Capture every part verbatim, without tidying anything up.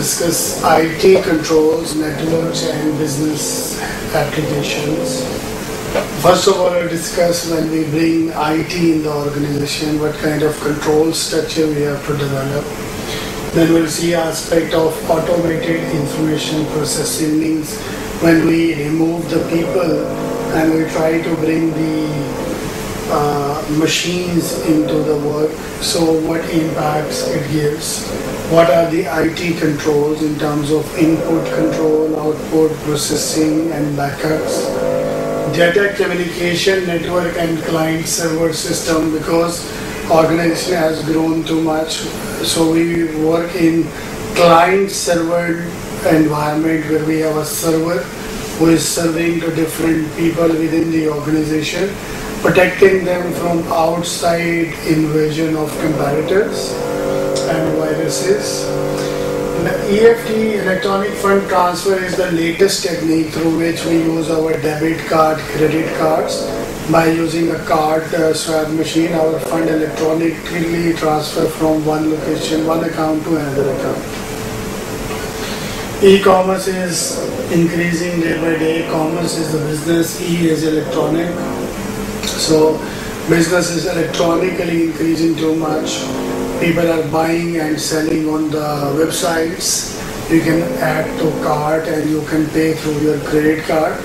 discuss I T controls, networks, and business applications. First of all, I'll discuss when we bring I T in the organization, what kind of control structure we have to develop. Then we'll see aspect of automated information processing, means when we remove the people and we try to bring the Uh, machines into the work, so what impacts it gives, what are the I T controls in terms of input control, output processing and backups, data communication network and client server system, because organization has grown too much, so we work in client server environment where we have a server who is serving to different people within the organization, protecting them from outside invasion of competitors and viruses. E F T, electronic fund transfer, is the latest technique through which we use our debit card, credit cards. By using a card uh, swap machine, our fund electronically transfer from one location, one account to another account. E-commerce is increasing day by day. Commerce is the business, E is electronic. So business is electronically increasing too much. People are buying and selling on the websites. You can add to cart and you can pay through your credit card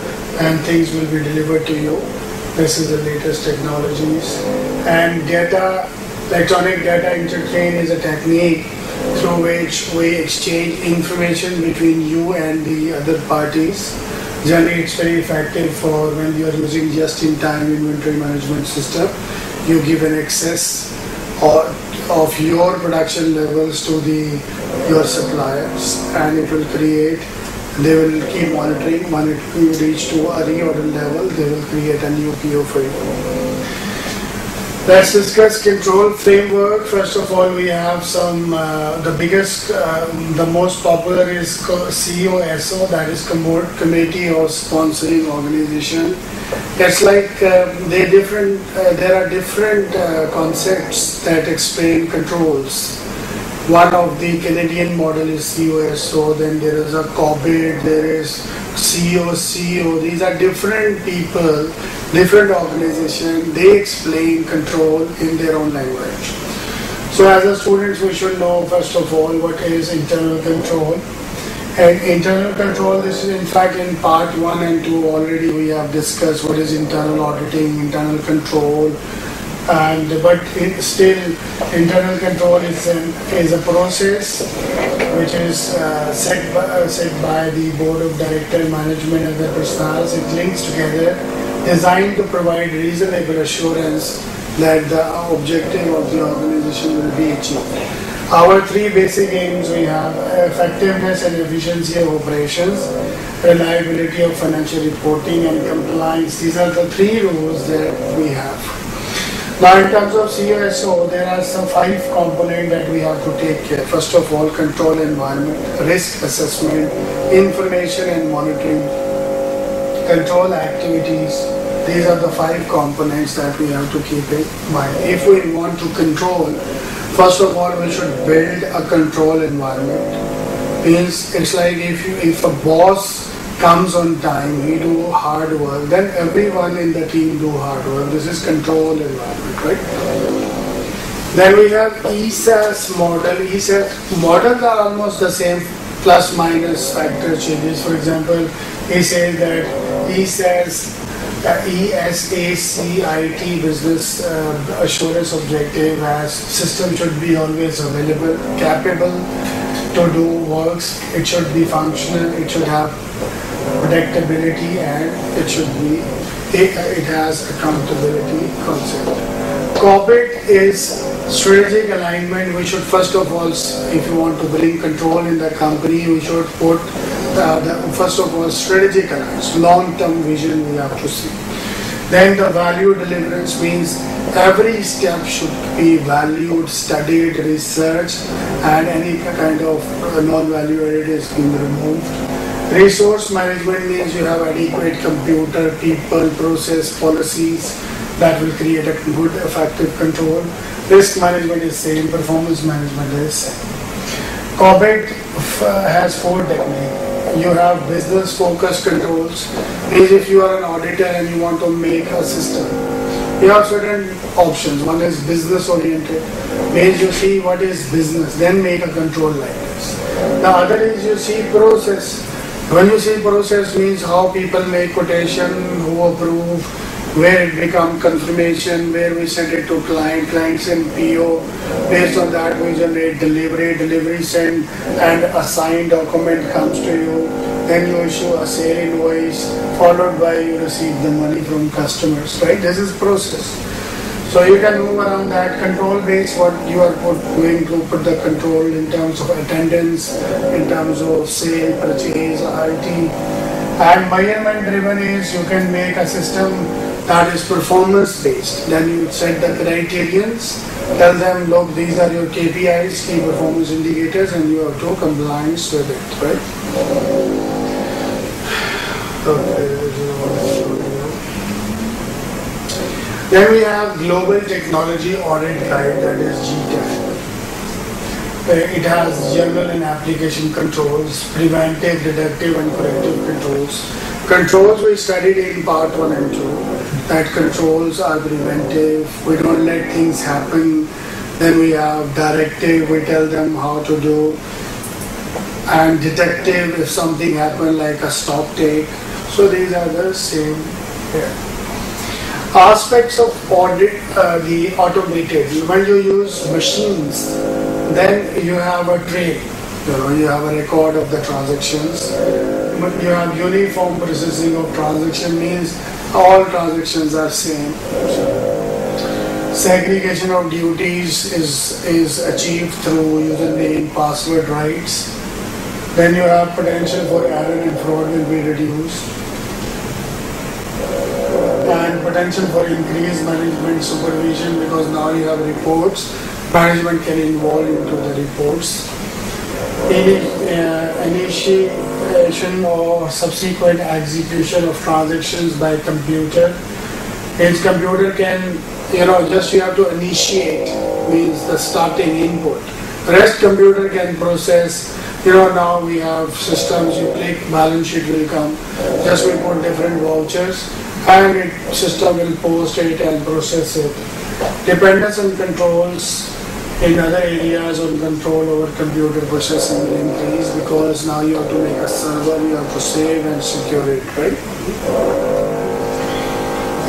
and things will be delivered to you. This is the latest technologies. And data, electronic data interchange is a technique through which we exchange information between you and the other parties. Generally, it's very effective for when you are using just-in-time inventory management system. You give an access or of your production levels to the your suppliers, and it will create. They will keep monitoring. When it, you reach to a reorder level, they will create a new P O for you. Let's discuss control framework. First of all, we have some, uh, the biggest, uh, the most popular is COSO, that is Committee or Sponsoring Organization. It's like uh, they different, uh, there are different uh, concepts that explain controls. One of the Canadian model is COSO, then there is a COBIT, there is COCO. These are different people, different organizations. They explain control in their own language. So as a students, we should know first of all what is internal control. And internal control, this is in fact in part one and two already we have discussed what is internal auditing, internal control. And but it still, internal control is an, is a process which is uh, set by, uh, set by the board of director, management, and the personnel. It links together, designed to provide reasonable assurance that the objective of the organization will be achieved. Our three basic aims we have: effectiveness and efficiency of operations, reliability of financial reporting, and compliance. These are the three rules that we have. Now in terms of COSO, there are some five components that we have to take care. First of all, control environment, risk assessment, information and monitoring, control activities. These are the five components that we have to keep in mind. If we want to control, first of all, we should build a control environment. Means it's like if, you, if a boss comes on time, we do hard work, then everyone in the team do hard work. This is control environment, right? Then we have I S A's model. I S A models are almost the same, plus minus factor changes. For example, he says that I S A's E S A C I T, business uh, assurance objective, as system should be always available, capable to do works, it should be functional, it should have predictability, and it should be, it, it has accountability concept. COBIT is strategic alignment. We should first of all, if you want to bring control in the company, we should put uh, the, first of all strategic alignment, long-term vision we have to see. Then the value deliverance means every step should be valued, studied, researched, and any kind of non-value added is being removed. Resource management means you have adequate computer, people, process, policies that will create a good, effective control. Risk management is same, performance management is same. COBIT uh, has four techniques. You have business focus controls. These, if you are an auditor and you want to make a system, you have certain options. One is business oriented, where you see what is business, then make a control like this. The other is you see process. When you see process, means how people make quotation, who approve, where it becomes confirmation, where we send it to client, clients and P O. Based on that we generate delivery, delivery send and a signed document comes to you. Then you issue a sale invoice, followed by you receive the money from customers, right? This is process. So you can move around that control base, what you are put, going to put the control in terms of attendance, in terms of sale, purchase, I T. And measurement driven is you can make a system that is performance based. Then you set the criterions, tell them, look, these are your K P Is, key performance indicators, and you have to compliance with it, right? Okay. Then we have Global Technology Audit Guide, that is G T A. It has general and application controls, preventive, deductive and corrective controls. Controls we studied in part one and two, that controls are preventive, we don't let things happen. Then we have directive, we tell them how to do. And detective, if something happened like a stop take. So these are the same here. Aspects of audit, uh, the automated, when you use machines, then you have a tray, you know, you have a record of the transactions. You have uniform processing of transaction, means all transactions are same. Segregation of duties is, is achieved through username, password rights. Then you have potential for error and fraud will be reduced. And potential for increased management supervision, because now you have reports. Management can involve into the reports. Any, uh, initiation or subsequent execution of transactions by computer. Its computer can, you know, just you have to initiate, means the starting input. Rest computer can process. You know, now we have systems, you click, balance sheet will come. Just we put different vouchers and it, system will post it and process it. Dependence on controls in other areas on control over computer processing will increase, because now you have to make a server, you have to save and secure it, right?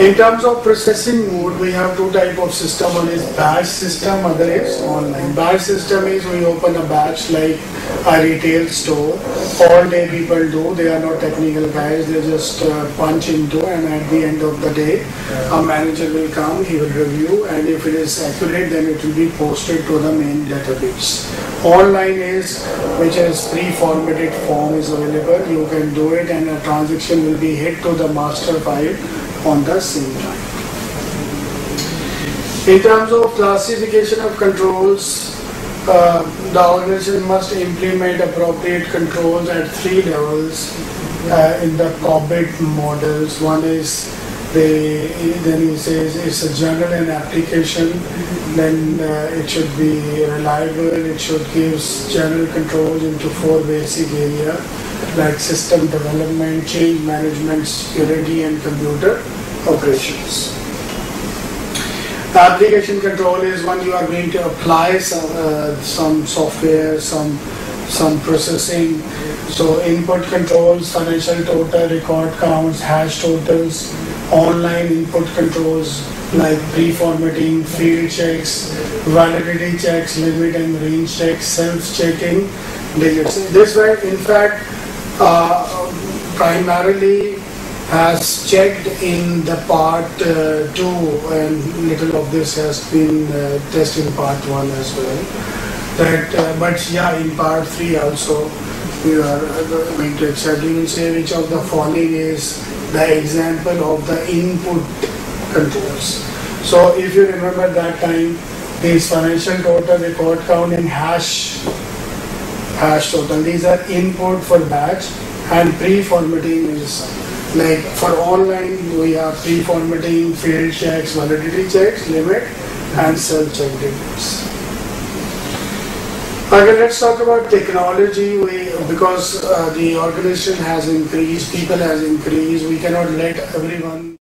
In terms of processing mode, we have two types of system. One is batch system, other is online. Batch system is we open a batch like a retail store. All day people do, they are not technical guys, they just uh, punch into, and at the end of the day, a manager will come, he will review, and if it is accurate, then it will be posted to the main database. Online is, which is pre-formatted form is available, you can do it, and a transaction will be hit to the master file on the same time. In terms of classification of controls, Uh, the organization must implement appropriate controls at three levels uh, in the COBIT models. One is, the, then he says it's a general and application, then uh, it should be reliable, it should give general controls into four basic areas like system development, change management, security and computer operations. The application control is when you are going to apply some, uh, some software, some, some processing. So input controls, financial total, record counts, hash totals, online input controls like pre-formatting, field checks, validity checks, limit and range checks, self-checking, digits. This way, in fact, uh, primarily has checked in the part uh, two, and little of this has been uh, tested in part one as well. That, uh, but yeah, in part three also we are going to accept. You will say which of the following is the example of the input controls. So if you remember that time, these financial total, record count and hash, hash total, these are input for batch, and pre-formatting is like for online, we have pre-formatting, field checks, validity checks, limit, and self-check digits. Okay, let's talk about technology. We, because uh, the organization has increased, people has increased, we cannot let everyone